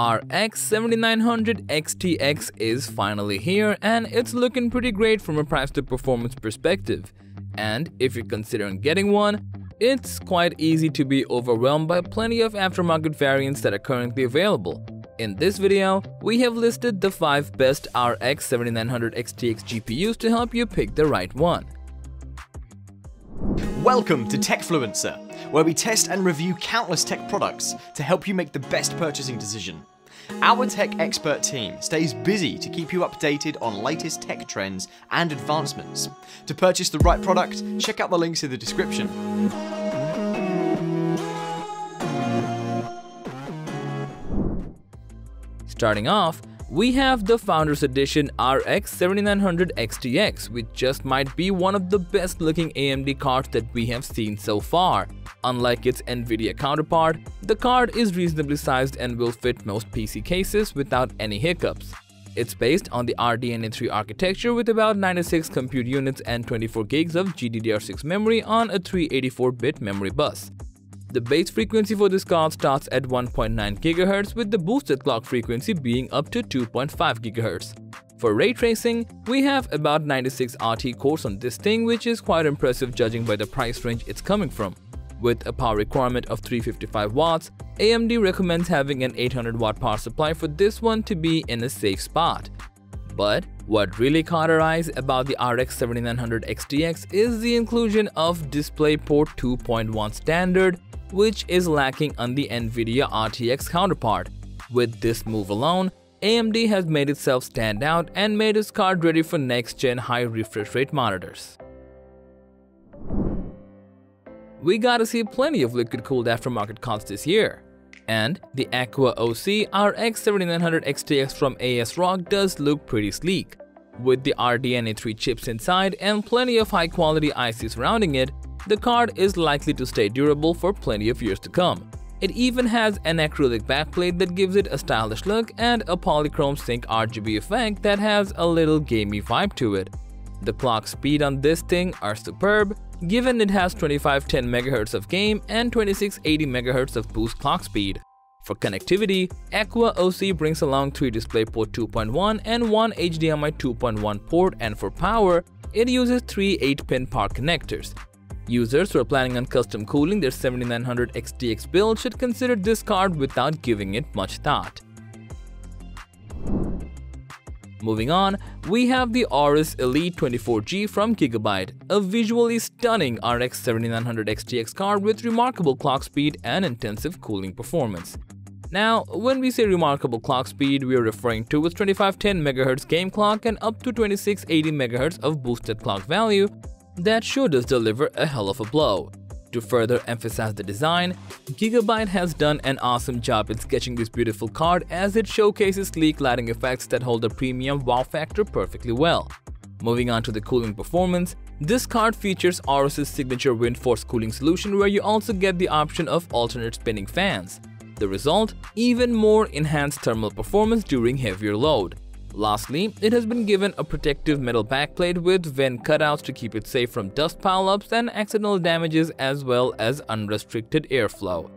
RX 7900 XTX is finally here, and it's looking pretty great from a price to performance perspective. And if you're considering getting one, it's quite easy to be overwhelmed by plenty of aftermarket variants that are currently available. In this video, we have listed the 5 best RX 7900 XTX GPUs to help you pick the right one. Welcome to Techfluencer, where we test and review countless tech products to help you make the best purchasing decision. Our tech expert team stays busy to keep you updated on latest tech trends and advancements. To purchase the right product, check out the links in the description. Starting off, we have the Founders Edition RX 7900 XTX, which just might be one of the best looking AMD cards that we have seen so far. Unlike its Nvidia counterpart, the card is reasonably sized and will fit most PC cases without any hiccups. It's based on the RDNA 3 architecture with about 96 compute units and 24 gigs of GDDR6 memory on a 384-bit memory bus. The base frequency for this card starts at 1.9 GHz, with the boosted clock frequency being up to 2.5 GHz. For ray tracing, we have about 96 RT cores on this thing, which is quite impressive judging by the price range it's coming from. With a power requirement of 355 watts, AMD recommends having an 800 watt power supply for this one to be in a safe spot. But what really caught our eyes about the RX 7900 XTX is the inclusion of DisplayPort 2.1 standard, which is lacking on the Nvidia RTX counterpart. With this move alone, AMD has made itself stand out and made its card ready for next-gen high refresh rate monitors. We gotta see plenty of liquid-cooled aftermarket cards this year. And the Aqua OC RX 7900 XTX from ASRock does look pretty sleek. With the RDNA 3 chips inside and plenty of high-quality ICs surrounding it, the card is likely to stay durable for plenty of years to come. It even has an acrylic backplate that gives it a stylish look and a polychrome sync RGB effect that has a little gamey vibe to it. The clock speed on this thing are superb, given it has 2510 MHz of game and 2680 MHz of boost clock speed. For connectivity, Aqua OC brings along 3 DisplayPort 2.1 and 1 HDMI 2.1 port, and for power, it uses 3 8-pin power connectors. Users who are planning on custom cooling their 7900 XTX build should consider this card without giving it much thought. Moving on, we have the Aorus Elite 24G from Gigabyte, a visually stunning RX 7900 XTX card with remarkable clock speed and intensive cooling performance. Now, when we say remarkable clock speed, we are referring to its 2510 MHz game clock and up to 2680 MHz of boosted clock value. That sure does deliver a hell of a blow. To further emphasize the design, Gigabyte has done an awesome job in sketching this beautiful card, as it showcases sleek lighting effects that hold the premium wow factor perfectly well. Moving on to the cooling performance, this card features Aorus's signature Windforce cooling solution, where you also get the option of alternate spinning fans. The result? Even more enhanced thermal performance during heavier load. Lastly, it has been given a protective metal backplate with vent cutouts to keep it safe from dust pileups and accidental damages, as well as unrestricted airflow.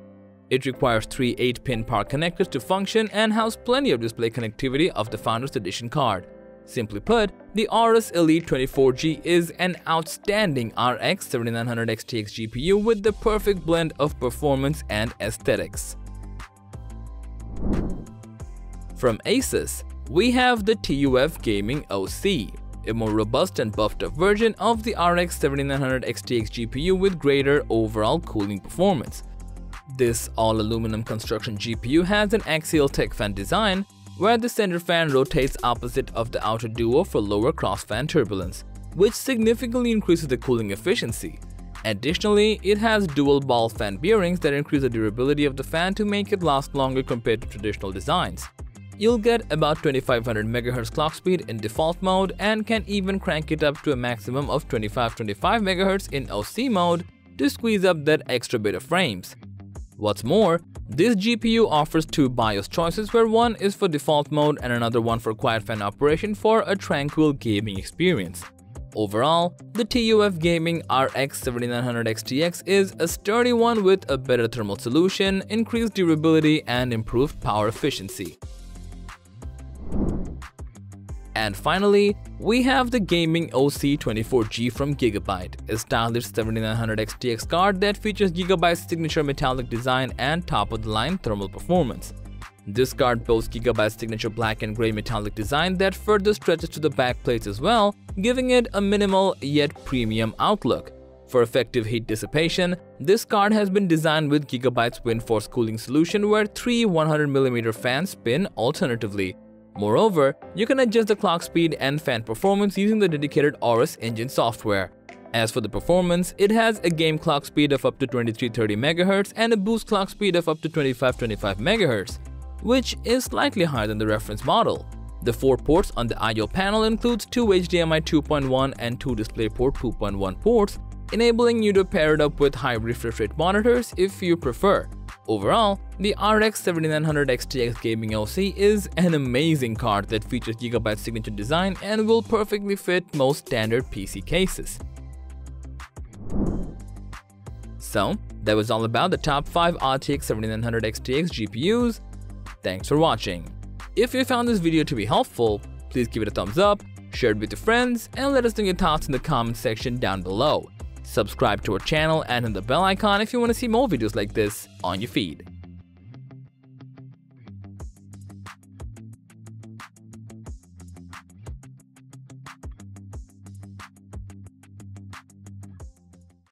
It requires 3 8-pin power connectors to function and house plenty of display connectivity of the Founders Edition card. Simply put, the Aorus Elite 24G is an outstanding RX 7900 XTX GPU with the perfect blend of performance and aesthetics. From Asus, we have the TUF Gaming OC, a more robust and buffed up version of the RX 7900 XTX GPU with greater overall cooling performance. This all-aluminum construction GPU has an axial tech fan design, where the center fan rotates opposite of the outer duo for lower cross-fan turbulence, which significantly increases the cooling efficiency. Additionally, it has dual ball fan bearings that increase the durability of the fan to make it last longer compared to traditional designs. You'll get about 2500 MHz clock speed in default mode and can even crank it up to a maximum of 2525 MHz in OC mode to squeeze up that extra bit of frames. What's more, this GPU offers 2 BIOS choices, where one is for default mode and another one for quiet fan operation for a tranquil gaming experience. Overall, the TUF Gaming RX 7900 XTX is a sturdy one with a better thermal solution, increased durability, and improved power efficiency. And finally, we have the Gaming OC24G from Gigabyte, a stylish 7900 XTX card that features Gigabyte's signature metallic design and top-of-the-line thermal performance. This card boasts Gigabyte's signature black and grey metallic design that further stretches to the back plates as well, giving it a minimal yet premium outlook. For effective heat dissipation, this card has been designed with Gigabyte's WindForce cooling solution where three 100mm fans spin alternatively. Moreover, you can adjust the clock speed and fan performance using the dedicated Aorus engine software. As for the performance, it has a game clock speed of up to 2330 MHz and a boost clock speed of up to 2525 MHz, which is slightly higher than the reference model. The four ports on the I/O panel includes two HDMI 2.1 and two DisplayPort 2.1 ports, enabling you to pair it up with high refresh rate monitors if you prefer. Overall, the RX 7900 XTX Gaming OC is an amazing card that features Gigabyte's signature design and will perfectly fit most standard PC cases. So, that was all about the top 5 RTX 7900 XTX GPUs. Thanks for watching. If you found this video to be helpful, please give it a thumbs up, share it with your friends, and let us know your thoughts in the comment section down below. Subscribe to our channel and hit the bell icon if you want to see more videos like this on your feed.